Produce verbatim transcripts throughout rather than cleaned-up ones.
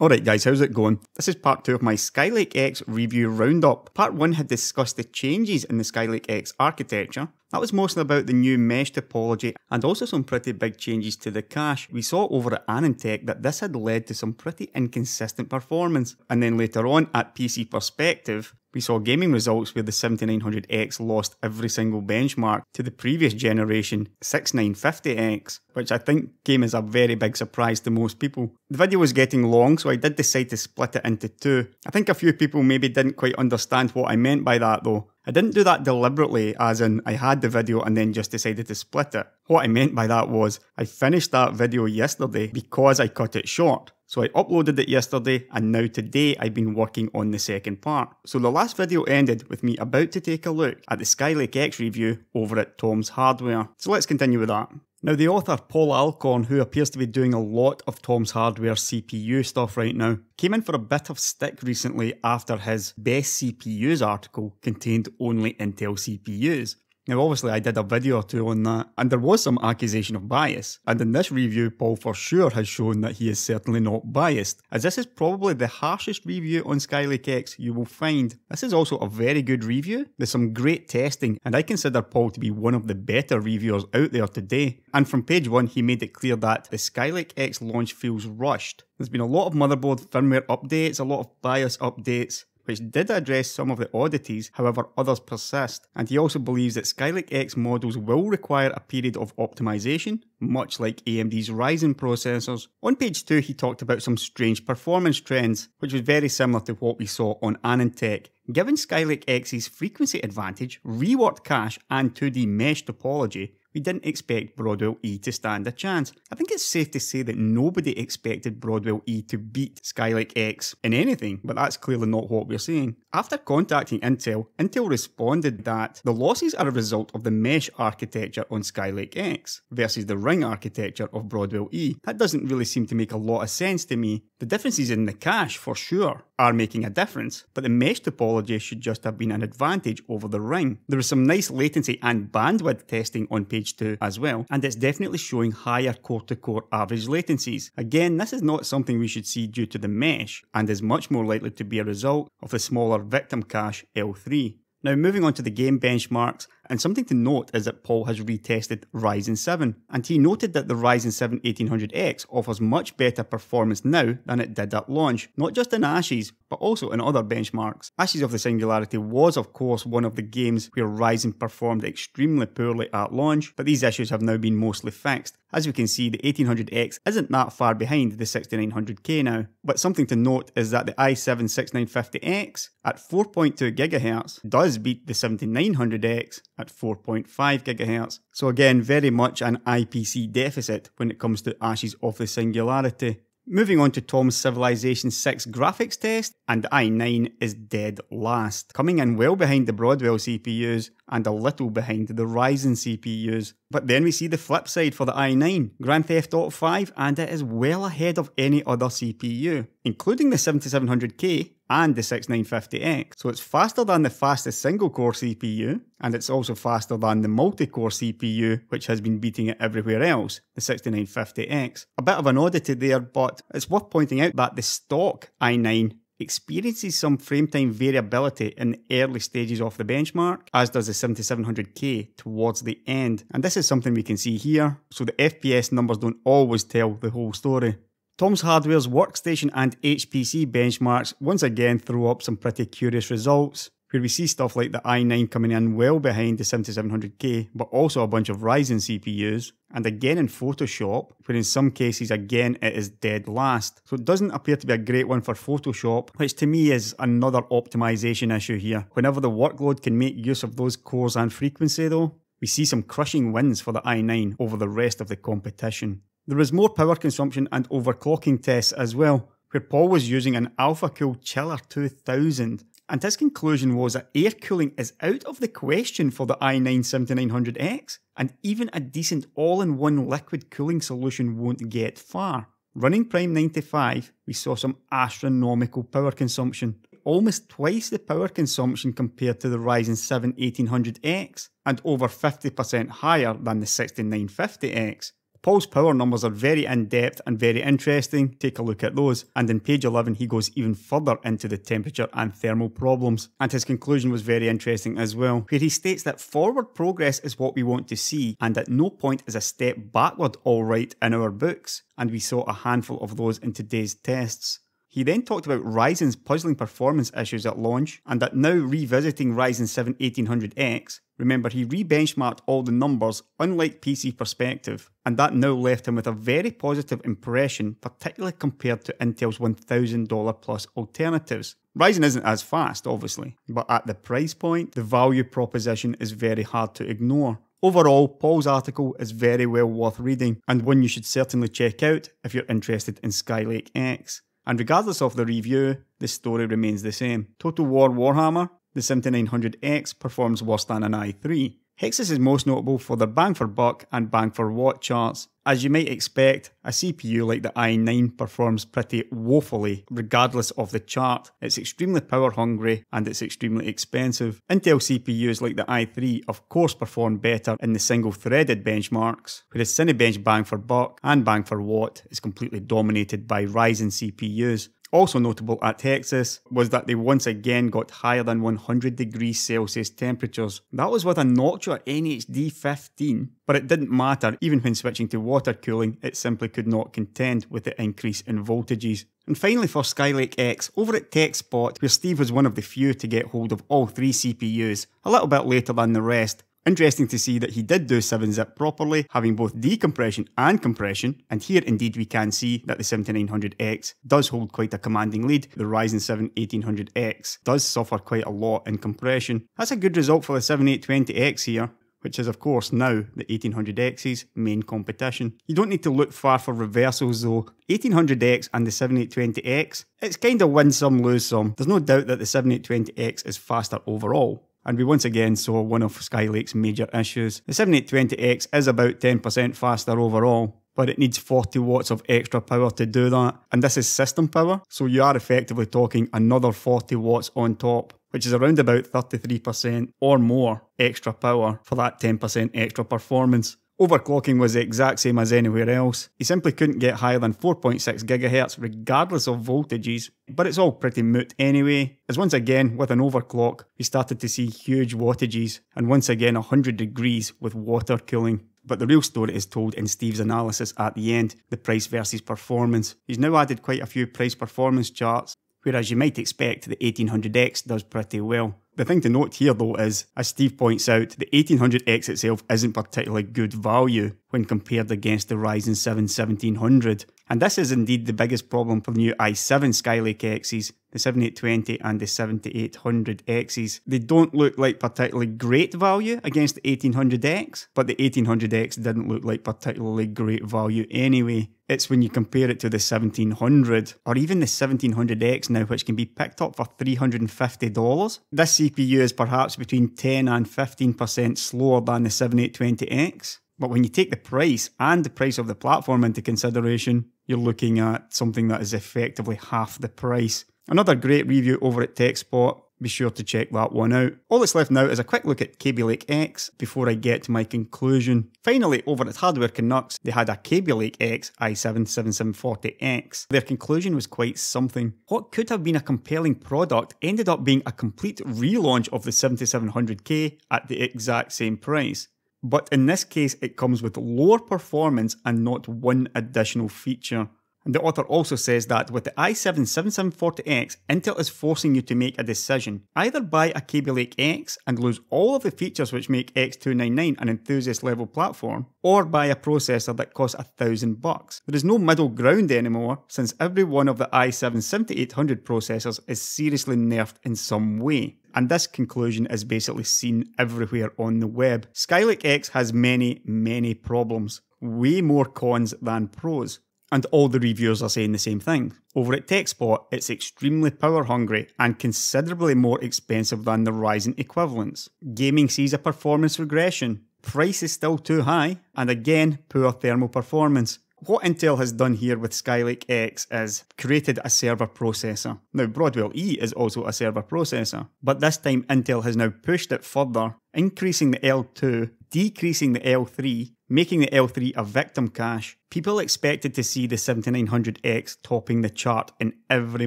Alright guys, how's it going? This is part two of my Skylake X review roundup. Part one had discussed the changes in the Skylake X architecture. That was mostly about the new mesh topology and also some pretty big changes to the cache. We saw over at AnandTech that this had led to some pretty inconsistent performance. And then later on at P C Perspective, we saw gaming results where the seventy-nine hundred X lost every single benchmark to the previous generation sixty-nine fifty X, which I think came as a very big surprise to most people. The video was getting long, so I did decide to split it into two. I think a few people maybe didn't quite understand what I meant by that though. I didn't do that deliberately, as in I had the video and then just decided to split it. What I meant by that was, I finished that video yesterday because I cut it short. So I uploaded it yesterday, and now today I've been working on the second part. So the last video ended with me about to take a look at the Skylake X review over at Tom's Hardware. So let's continue with that. Now the author Paul Alcorn, who appears to be doing a lot of Tom's Hardware C P U stuff right now, came in for a bit of stick recently after his best C P Us article contained only Intel C P Us. Now obviously I did a video or two on that, and there was some accusation of bias, and in this review Paul for sure has shown that he is certainly not biased, as this is probably the harshest review on Skylake X you will find. This is also a very good review, there's some great testing, and I consider Paul to be one of the better reviewers out there today, and from page one he made it clear that the Skylake X launch feels rushed. There's been a lot of motherboard firmware updates, a lot of BIOS updates, which did address some of the oddities, however others persist, and he also believes that Skylake X models will require a period of optimization, much like A M D's Ryzen processors. On page two he talked about some strange performance trends, which was very similar to what we saw on AnandTech. Given Skylake X's frequency advantage, reworked cache and two D mesh topology, we didn't expect Broadwell E to stand a chance. I think it's safe to say that nobody expected Broadwell E to beat Skylake X in anything, but that's clearly not what we're seeing. After contacting Intel, Intel responded that the losses are a result of the mesh architecture on Skylake X versus the ring architecture of Broadwell E. That doesn't really seem to make a lot of sense to me. The differences in the cache, for sure, are making a difference, but the mesh topology should just have been an advantage over the ring. There was some nice latency and bandwidth testing on page two as well, and it's definitely showing higher core-to-core average latencies. Again, this is not something we should see due to the mesh, and is much more likely to be a result of the smaller victim cache L three. Now moving on to the game benchmarks, and something to note is that Paul has retested Ryzen seven, and he noted that the Ryzen seven eighteen hundred X offers much better performance now than it did at launch, not just in Ashes, but also in other benchmarks. Ashes of the Singularity was of course one of the games where Ryzen performed extremely poorly at launch, but these issues have now been mostly fixed. As we can see, the eighteen hundred X isn't that far behind the sixty-nine hundred K now, but something to note is that the i seven sixty-nine fifty X at four point two gigahertz does beat the seventy-nine hundred X at four point five gigahertz. So again, very much an I P C deficit when it comes to Ashes of the Singularity. Moving on to Tom's Civilization six graphics test, and the i nine is dead last, coming in well behind the Broadwell C P Us and a little behind the Ryzen C P Us. But then we see the flip side for the i nine, Grand Theft Auto five, and it is well ahead of any other C P U, including the seventy-seven hundred K and the sixty-nine fifty X. So it's faster than the fastest single core C P U, and it's also faster than the multi-core C P U, which has been beating it everywhere else, the sixty-nine fifty X. A bit of an oddity there, but it's worth pointing out that the stock i nine experiences some frame time variability in the early stages of the benchmark, as does the seventy-seven hundred K towards the end, and this is something we can see here, so the F P S numbers don't always tell the whole story. Tom's Hardware's workstation and H P C benchmarks once again throw up some pretty curious results, where we see stuff like the i nine coming in well behind the seventy-seven hundred K, but also a bunch of Ryzen C P Us, and again in Photoshop, where in some cases again it is dead last. So it doesn't appear to be a great one for Photoshop, which to me is another optimization issue here. Whenever the workload can make use of those cores and frequency though, we see some crushing wins for the i nine over the rest of the competition. There is more power consumption and overclocking tests as well, where Paul was using an AlphaCool Chiller two thousand. And his conclusion was that air cooling is out of the question for the i nine seventy-nine hundred X, and even a decent all-in-one liquid cooling solution won't get far. Running Prime ninety-five, we saw some astronomical power consumption, almost twice the power consumption compared to the Ryzen seven eighteen hundred X, and over fifty percent higher than the sixty-nine fifty X. Paul's power numbers are very in-depth and very interesting, take a look at those, and in page eleven he goes even further into the temperature and thermal problems, and his conclusion was very interesting as well, where he states that forward progress is what we want to see, and at no point is a step backward alright in our books, and we saw a handful of those in today's tests. He then talked about Ryzen's puzzling performance issues at launch, and that now revisiting Ryzen seven eighteen hundred X, remember he re-benchmarked all the numbers unlike P C Perspective, and that now left him with a very positive impression, particularly compared to Intel's one thousand dollar plus alternatives. Ryzen isn't as fast obviously, but at the price point, the value proposition is very hard to ignore. Overall, Paul's article is very well worth reading, and one you should certainly check out if you're interested in Skylake X. And regardless of the review, the story remains the same. Total War Warhammer, the seventy-nine hundred X performs worse than an i three. Hexus is most notable for their bang for buck and bang for watt charts. As you might expect, a C P U like the i nine performs pretty woefully regardless of the chart. It's extremely power hungry and it's extremely expensive. Intel C P Us like the i three of course perform better in the single threaded benchmarks, whereas Cinebench bang for buck and bang for watt is completely dominated by Ryzen C P Us. Also notable at Hexus was that they once again got higher than one hundred degrees Celsius temperatures. That was with a Noctua N H D fifteen, but it didn't matter, even when switching to water cooling it simply could not contend with the increase in voltages. And finally for Skylake X, over at Techspot, where Steve was one of the few to get hold of all three C P Us, a little bit later than the rest. Interesting to see that he did do seven zip properly, having both decompression and compression, and here indeed we can see that the seventy-nine hundred X does hold quite a commanding lead. The Ryzen seven eighteen hundred X does suffer quite a lot in compression. That's a good result for the seventy-eight twenty X here, which is of course now the eighteen hundred X's main competition. You don't need to look far for reversals though. eighteen hundred X and the seventy-eight twenty X, it's kinda win some lose some. There's no doubt that the seventy-eight twenty X is faster overall. And we once again saw one of Skylake's major issues. The seventy-eight twenty X is about ten percent faster overall, but it needs forty watts of extra power to do that, and this is system power, so you are effectively talking another forty watts on top, which is around about thirty-three percent or more extra power for that ten percent extra performance. Overclocking was the exact same as anywhere else. You simply couldn't get higher than four point six gigahertz regardless of voltages, but it's all pretty moot anyway, as once again with an overclock we started to see huge wattages, and once again one hundred degrees with water cooling. But the real story is told in Steve's analysis at the end, the price versus performance. He's now added quite a few price performance charts, whereas you might expect the eighteen hundred X does pretty well. The thing to note here though is, as Steve points out, the eighteen hundred X itself isn't particularly good value when compared against the Ryzen seven seventeen hundred, and this is indeed the biggest problem for the new i seven Skylake X's, the seventy-eight twenty and the seventy-eight hundred X's. They don't look like particularly great value against the eighteen hundred X, but the eighteen hundred X didn't look like particularly great value anyway. It's when you compare it to the seventeen hundred or even the seventeen hundred X now, which can be picked up for three hundred fifty dollars. This C P U is perhaps between ten and fifteen percent slower than the seventy-eight twenty X, but when you take the price and the price of the platform into consideration, you're looking at something that is effectively half the price. Another great review over at TechSpot. Be sure to check that one out. All that's left now is a quick look at Kaby Lake X before I get to my conclusion. Finally, over at Hardware Canucks, they had a Kaby Lake X i seven seventy-seven forty X. Their conclusion was quite something. What could have been a compelling product ended up being a complete relaunch of the seventy-seven hundred K at the exact same price. But in this case, it comes with lower performance and not one additional feature. The author also says that with the i seven seventy-seven forty X, Intel is forcing you to make a decision. Either buy a Kaby Lake X and lose all of the features which make X two ninety-nine an enthusiast level platform, or buy a processor that costs a thousand bucks. There is no middle ground anymore, since every one of the i seven seventy-eight hundred processors is seriously nerfed in some way. And this conclusion is basically seen everywhere on the web. Skylake X has many, many problems. Way more cons than pros. And all the reviewers are saying the same thing. Over at TechSpot, it's extremely power hungry and considerably more expensive than the Ryzen equivalents. Gaming sees a performance regression. Price is still too high, and again, poor thermal performance. What Intel has done here with Skylake X is created a server processor. Now Broadwell E is also a server processor, but this time Intel has now pushed it further, increasing the L two decreasing the L three, making the L three a victim cache. People expected to see the seventy-nine hundred X topping the chart in every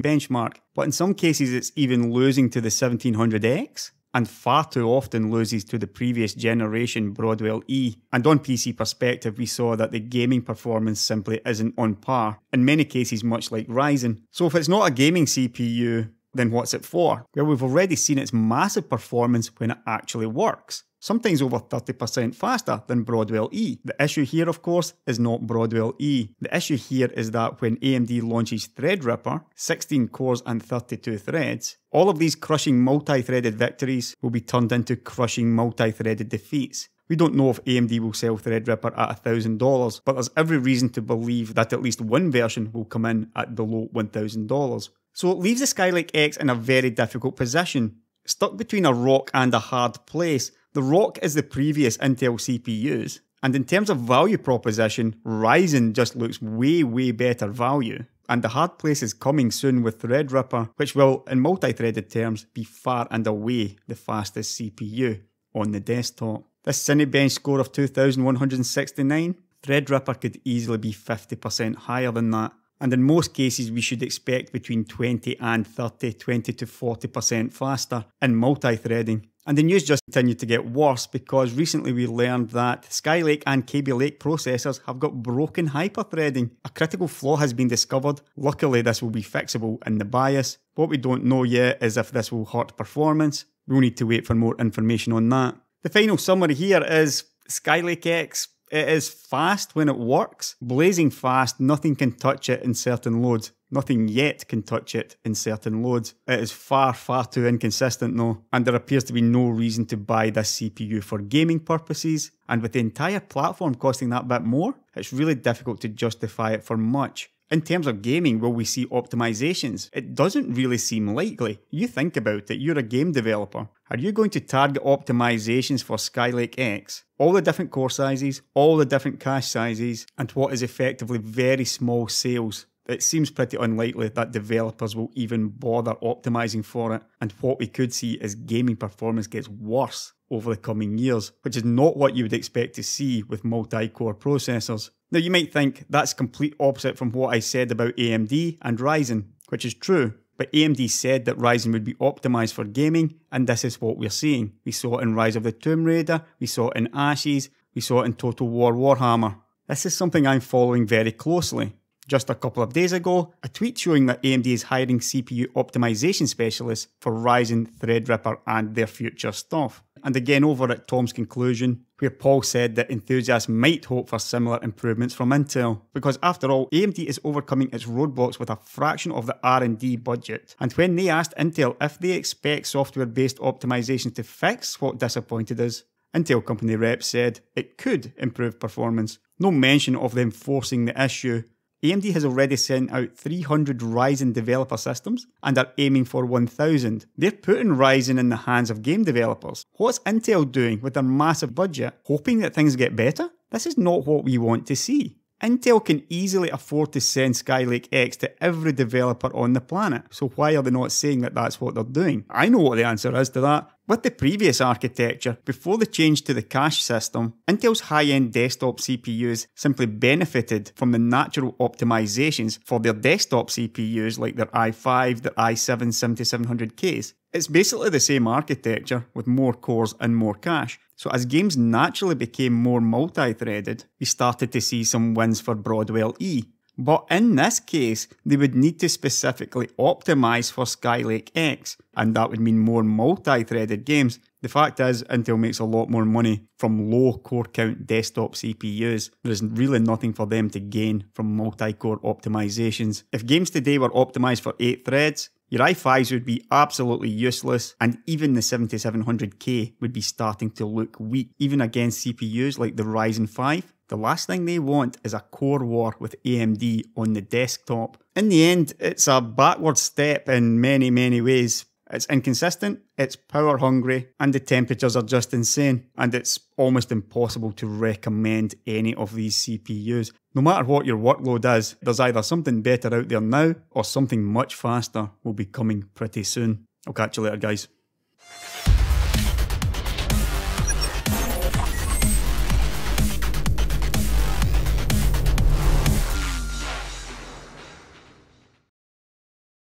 benchmark, but in some cases it's even losing to the seventeen hundred X, and far too often loses to the previous generation Broadwell E. And on P C Perspective, we saw that the gaming performance simply isn't on par, in many cases much like Ryzen. So if it's not a gaming C P U, then what's it for? Well, we've already seen its massive performance when it actually works, sometimes over thirty percent faster than Broadwell E. The issue here, of course, is not Broadwell E. The issue here is that when A M D launches Threadripper, sixteen cores and thirty-two threads, all of these crushing multi-threaded victories will be turned into crushing multi-threaded defeats. We don't know if A M D will sell Threadripper at one thousand dollars, but there's every reason to believe that at least one version will come in at below one thousand dollars. So it leaves the Skylake X in a very difficult position, stuck between a rock and a hard place. The rock is the previous Intel C P Us, and in terms of value proposition, Ryzen just looks way, way better value. And the hard place is coming soon with Threadripper, which will, in multi-threaded terms, be far and away the fastest C P U on the desktop. This Cinebench score of two thousand one hundred sixty-nine, Threadripper could easily be fifty percent higher than that. And in most cases we should expect between twenty and thirty, twenty to forty percent faster in multi-threading. And the news just continued to get worse, because recently we learned that Skylake and Kaby Lake processors have got broken hyperthreading. A critical flaw has been discovered. Luckily this will be fixable in the BIOS. What we don't know yet is if this will hurt performance. We'll need to wait for more information on that. The final summary here is Skylake X. It is fast when it works, blazing fast, nothing can touch it in certain loads. Nothing yet can touch it in certain loads. It is far, far too inconsistent though, and there appears to be no reason to buy this C P U for gaming purposes, and with the entire platform costing that bit more, it's really difficult to justify it for much. In terms of gaming, will we see optimizations? It doesn't really seem likely. You think about it, you're a game developer. Are you going to target optimizations for Skylake X? All the different core sizes, all the different cache sizes, and what is effectively very small sales. It seems pretty unlikely that developers will even bother optimizing for it, and what we could see is gaming performance gets worse over the coming years, which is not what you would expect to see with multi-core processors. Now you might think that's complete opposite from what I said about A M D and Ryzen, which is true, but A M D said that Ryzen would be optimized for gaming, and this is what we're seeing. We saw it in Rise of the Tomb Raider, we saw it in Ashes, we saw it in Total War Warhammer. This is something I'm following very closely. Just a couple of days ago, a tweet showing that A M D is hiring C P U optimization specialists for Ryzen, Threadripper and their future stuff. And again over at Tom's Conclusion, where Paul said that enthusiasts might hope for similar improvements from Intel, because after all, A M D is overcoming its roadblocks with a fraction of the R and D budget. And when they asked Intel if they expect software-based optimization to fix what disappointed us, Intel company reps said it could improve performance. No mention of them forcing the issue. A M D has already sent out three hundred Ryzen developer systems and are aiming for one thousand. They're putting Ryzen in the hands of game developers. What's Intel doing with their massive budget? Hoping that things get better? This is not what we want to see. Intel can easily afford to send Skylake X to every developer on the planet, so why are they not saying that that's what they're doing? I know what the answer is to that. With the previous architecture, before the change to the cache system, Intel's high-end desktop C P Us simply benefited from the natural optimizations for their desktop C P Us like their i five, their i seven seventy-seven hundred Ks. It's basically the same architecture with more cores and more cache. So as games naturally became more multi-threaded, we started to see some wins for Broadwell E. But in this case, they would need to specifically optimise for Skylake X, and that would mean more multi-threaded games. The fact is, Intel makes a lot more money from low core count desktop C P Us. There is really nothing for them to gain from multi-core optimisations. If games today were optimised for eight threads, your i fives would be absolutely useless, and even the seventy-seven hundred K would be starting to look weak, even against C P Us like the Ryzen five. The last thing they want is a core war with A M D on the desktop. In the end, it's a backward step in many, many ways. It's inconsistent, it's power hungry, and the temperatures are just insane, and it's almost impossible to recommend any of these C P Us. No matter what your workload is, there's either something better out there now, or something much faster will be coming pretty soon. I'll catch you later, guys.